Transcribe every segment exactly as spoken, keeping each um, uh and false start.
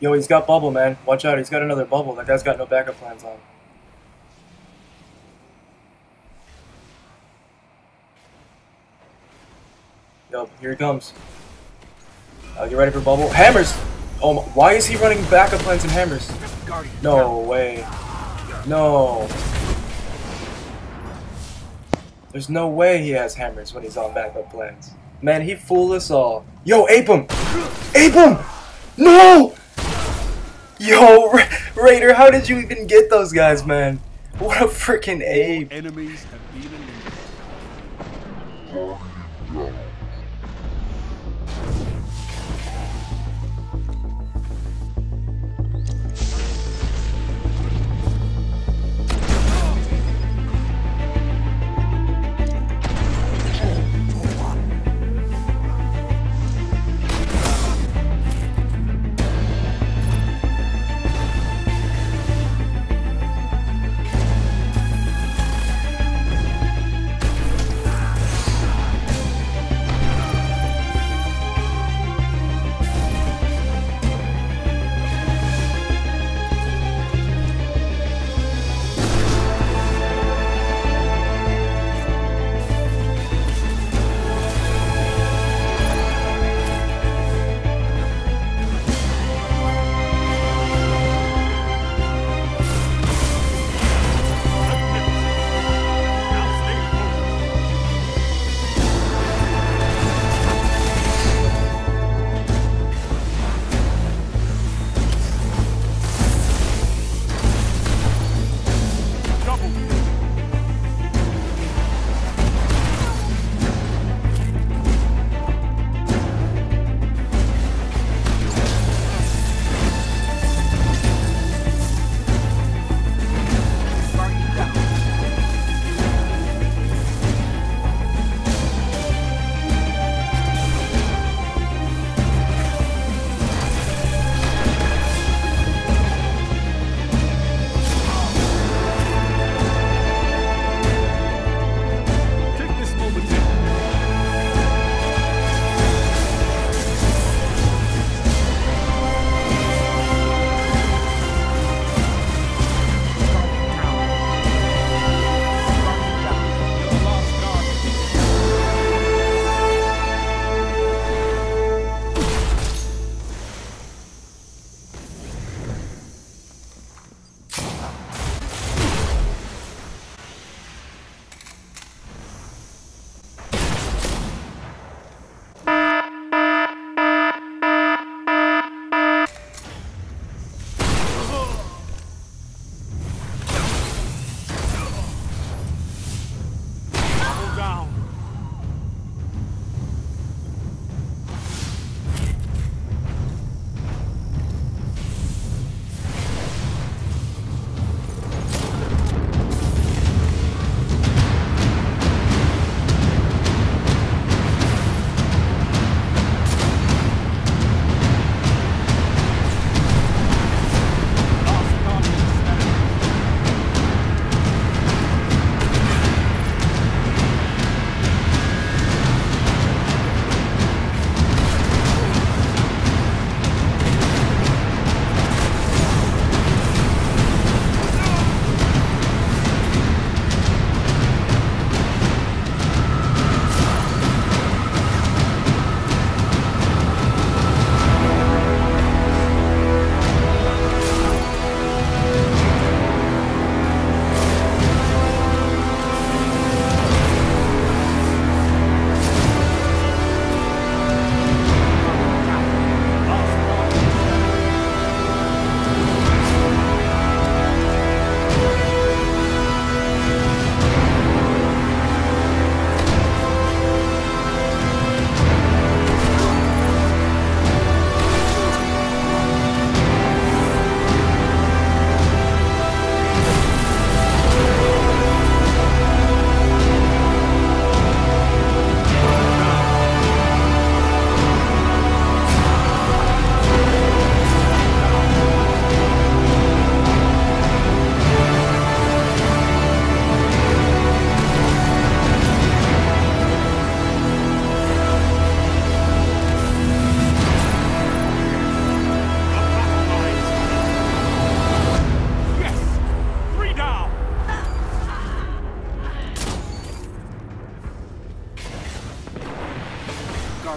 Yo, he's got bubble, man. Watch out, he's got another bubble. That guy's got no backup plans on. Yo, here he comes. Uh, you ready for bubble? Hammers! Oh my, why is he running backup plans and hammers? No way. No. There's no way he has hammers when he's on backup plans. Man, he fooled us all. Yo, ape him! Ape him! No! Yo, Ra Raider, how did you even get those guys, man? What a freaking ape. Enemies have been eliminated.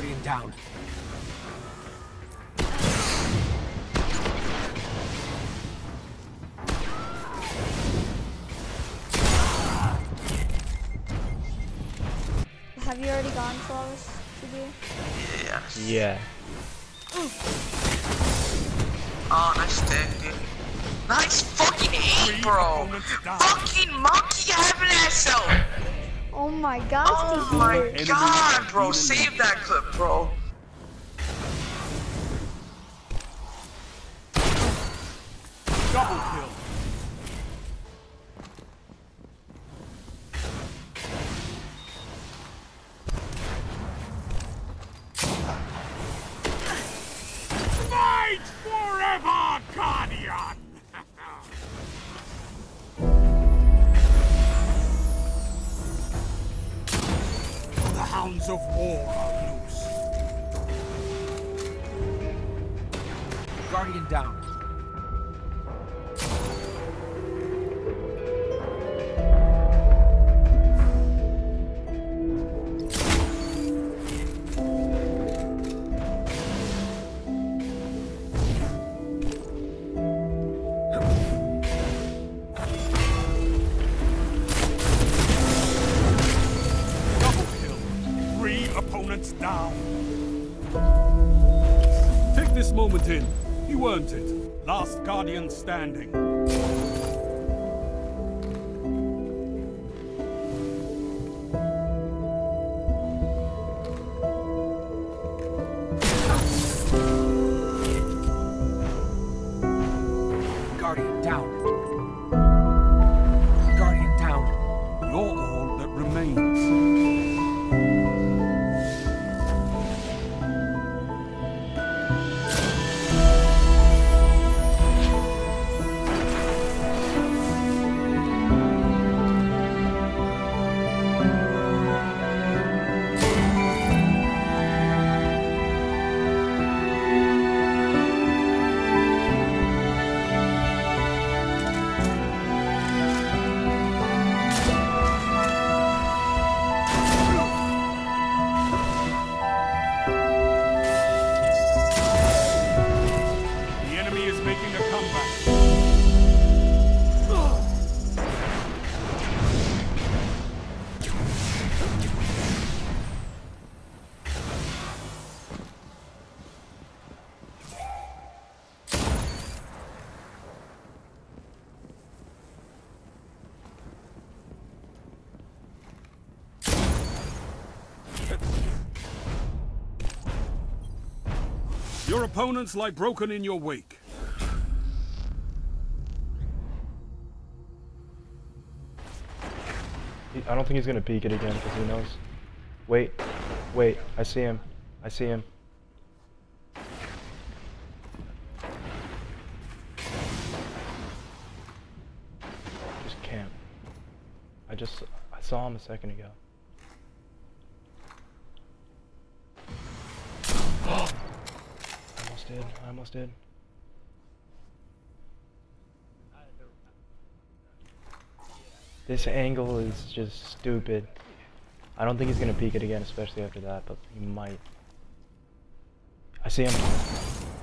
Guardian down. Have you already gone flawless to do? Yes. Yeah. Ooh. Oh, nice day, dude. Nice fucking aim, bro! Fucking monkey having asshole! Oh my gosh, oh my god, bro! Save that clip, bro! Double kill! Fight forever, Guardian! The hounds of war are loose. Guardian down. Opponents down. Take this moment in. You earned it. Last Guardian standing. Guardian down. Guardian down. You're all that remains. Your opponents lie broken in your wake. I don't think he's gonna peek it again because he knows. Wait, wait, I see him. I see him. Just camp. I just I saw him a second ago. I almost did. I almost did. This angle is just stupid. I don't think he's gonna peek it again, especially after that, but he might. I see him.